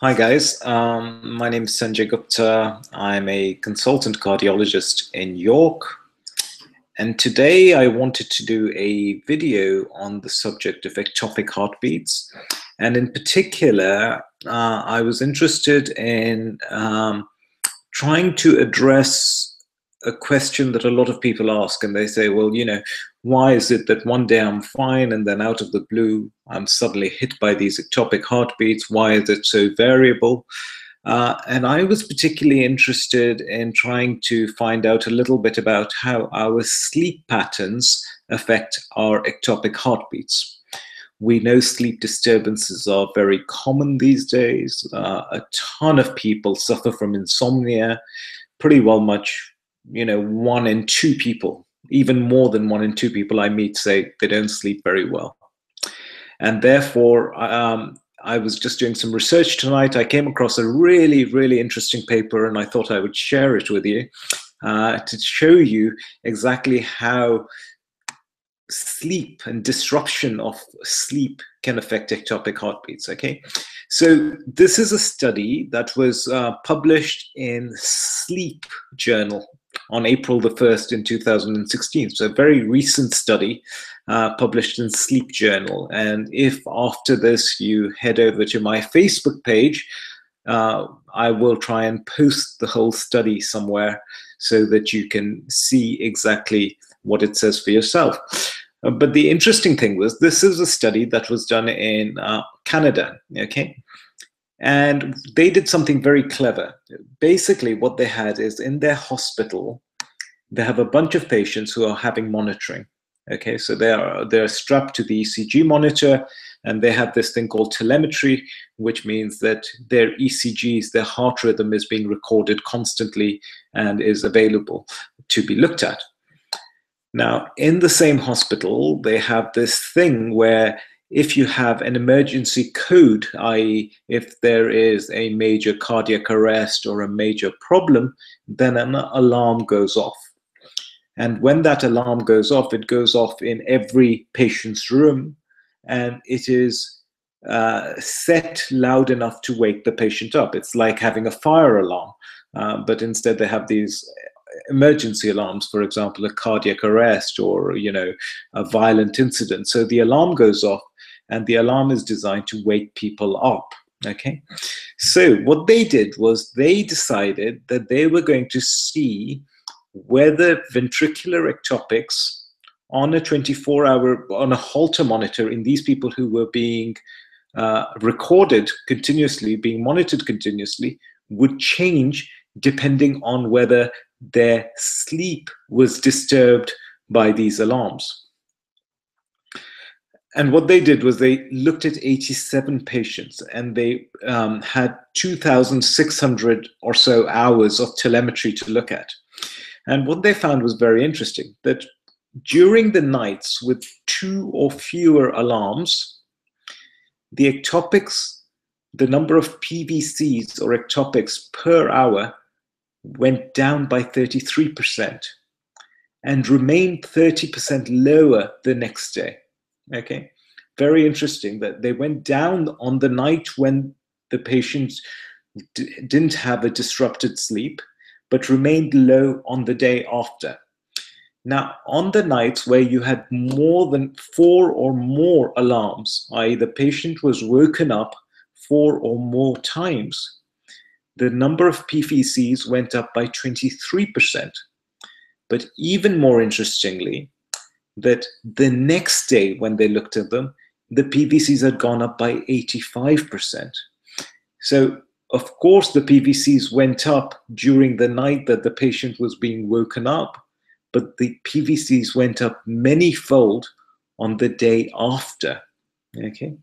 Hi guys, my name is Sanjay Gupta. I'm a consultant cardiologist in York, and today I wanted to do a video on the subject of ectopic heartbeats, and in particular I was interested in trying to address a question that a lot of people ask, and they say, well, you know, why is it that one day I'm fine and then out of the blue I'm suddenly hit by these ectopic heartbeats? Why is it so variable? And I was particularly interested in trying to find out a little bit about how our sleep patterns affect our ectopic heartbeats. We know sleep disturbances are very common these days. A ton of people suffer from insomnia, pretty well much, you know, 1 in 2 people, even more than 1 in 2 people I meet say they don't sleep very well. And therefore, I was just doing some research tonight. I came across a really, really interesting paper, and I thought I would share it with you to show you exactly how sleep and disruption of sleep can affect ectopic heartbeats, okay? So this is a study that was published in Sleep Journal on April the 1st in 2016. So a very recent study published in Sleep Journal. And if after this you head over to my Facebook page, I will try and post the whole study somewhere so that you can see exactly what it says for yourself. But the interesting thing was, this is a study that was done in Canada, okay? And they did something very clever. Basically, what they had is, in their hospital, they have a bunch of patients who are having monitoring. Okay, so they're strapped to the ECG monitor, and they have this thing called telemetry, which means that their ECGs, their heart rhythm, is being recorded constantly and is available to be looked at. Now, in the same hospital, they have this thing where if you have an emergency code, i.e. if there is a major cardiac arrest or a major problem, then an alarm goes off. And when that alarm goes off, it goes off in every patient's room, and it is set loud enough to wake the patient up. It's like having a fire alarm, but instead they have these emergency alarms, for example, a cardiac arrest or, you know, a violent incident. So the alarm goes off, and the alarm is designed to wake people up, okay? So what they did was they decided that they were going to see whether ventricular ectopics on a 24-hour, on a Holter monitor in these people who were being recorded continuously, being monitored continuously, would change depending on whether their sleep was disturbed by these alarms. And what they did was they looked at 87 patients, and they had 2,600 or so hours of telemetry to look at. And what they found was very interesting, that during the nights with 2 or fewer alarms, the ectopics, the number of PVCs or ectopics per hour, went down by 33% and remained 30% lower the next day. Okay, very interesting that they went down on the night when the patients didn't have a disrupted sleep, but remained low on the day after. Now, on the nights where you had more than 4 or more alarms, i.e. the patient was woken up 4 or more times, the number of PVCs went up by 23%. But even more interestingly, that the next day when they looked at them, the PVCs had gone up by 85%. So of course the PVCs went up during the night that the patient was being woken up, but the PVCs went up many-fold on the day after, okay?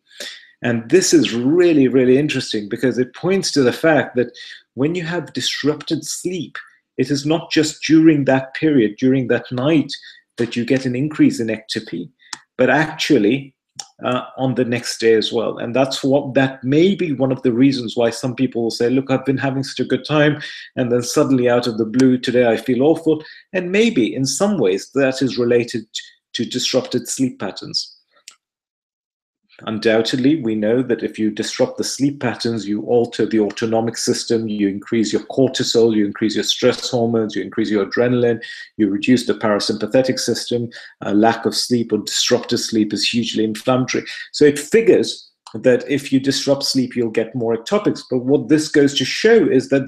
And this is really, really interesting because it points to the fact that when you have disrupted sleep, it is not just during that period, during that night, that you get an increase in ectopy, but actually on the next day as well. And that's what, that may be one of the reasons why some people will say, look, I've been having such a good time, and then suddenly out of the blue today I feel awful. And maybe in some ways that is related to disrupted sleep patterns. Undoubtedly, we know that if you disrupt the sleep patterns, you alter the autonomic system, you increase your cortisol, you increase your stress hormones, you increase your adrenaline, you reduce the parasympathetic system. A lack of sleep or disrupted sleep is hugely inflammatory. So it figures that if you disrupt sleep, you'll get more ectopics. But what this goes to show is that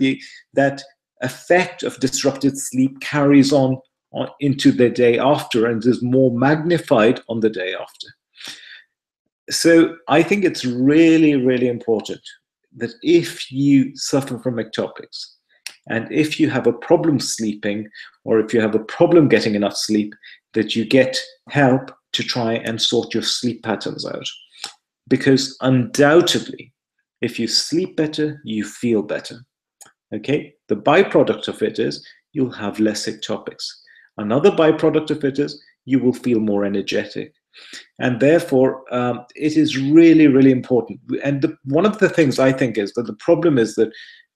that effect of disrupted sleep carries on into the day after and is more magnified on the day after. So I think it's really, really important that if you suffer from ectopics and if you have a problem sleeping or if you have a problem getting enough sleep, that you get help to try and sort your sleep patterns out. Because undoubtedly, if you sleep better, you feel better. Okay? The byproduct of it is you'll have less ectopics. Another byproduct of it is you will feel more energetic. And therefore, it is really, really important. And one of the things I think is that the problem is that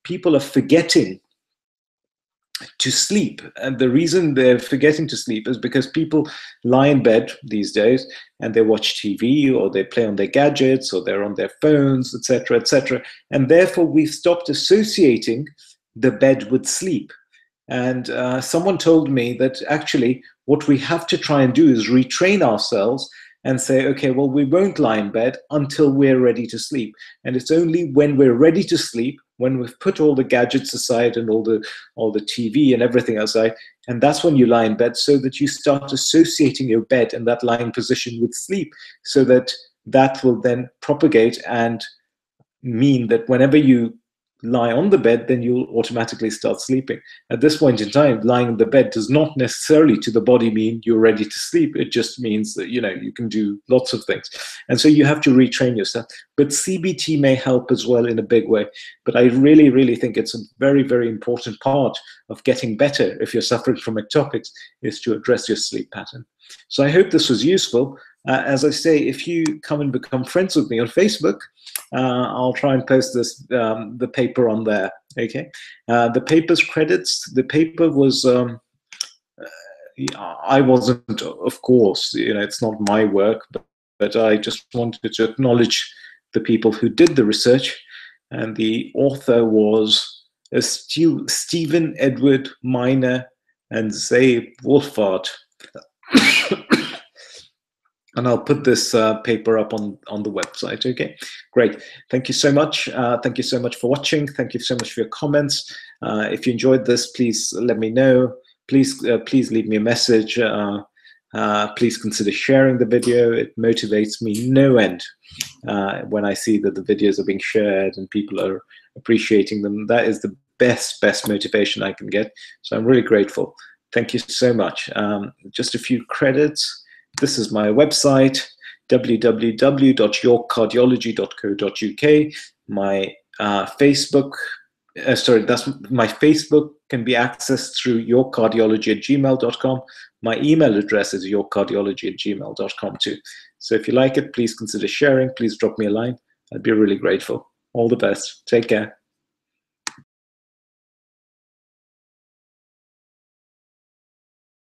people are forgetting to sleep. And the reason they're forgetting to sleep is because people lie in bed these days and they watch TV or they play on their gadgets or they're on their phones, etc., etc. And therefore, we've stopped associating the bed with sleep. And someone told me that actually what we have to try and do is retrain ourselves and say, okay, well, we won't lie in bed until we're ready to sleep. And it's only when we're ready to sleep, when we've put all the gadgets aside and all the TV and everything aside, and that's when you lie in bed, so that you start associating your bed and that lying position with sleep, so that that will then propagate and mean that whenever you lie on the bed, then you'll automatically start sleeping. At this point in time, lying in the bed does not necessarily to the body mean you're ready to sleep. It just means that, you know, you can do lots of things. And so you have to retrain yourself. But CBT may help as well in a big way. But I really, really think it's a very, very important part of getting better if you're suffering from ectopics is to address your sleep pattern. So I hope this was useful. As I say, if you come and become friends with me on Facebook, I'll try and post this the paper on there. Okay, the paper's credits. The paper was I wasn't, of course, you know, it's not my work, but I just wanted to acknowledge the people who did the research, and the author was Stephen Edward Minor and Zay Wolfhard. And I'll put this paper up on the website. Okay, great. Thank you so much. Thank you so much for watching. Thank you so much for your comments. If you enjoyed this, please let me know. Please, please leave me a message. Please consider sharing the video. It motivates me no end when I see that the videos are being shared and people are appreciating them. That is the best motivation I can get. So I'm really grateful. Thank you so much. Just a few credits. This is my website, www.yorkcardiology.co.uk. My Facebook, sorry, that's my Facebook can be accessed through yorkcardiology@gmail.com. My email address is yorkcardiology@gmail.com too. So if you like it, please consider sharing. Please drop me a line. I'd be really grateful. All the best. Take care.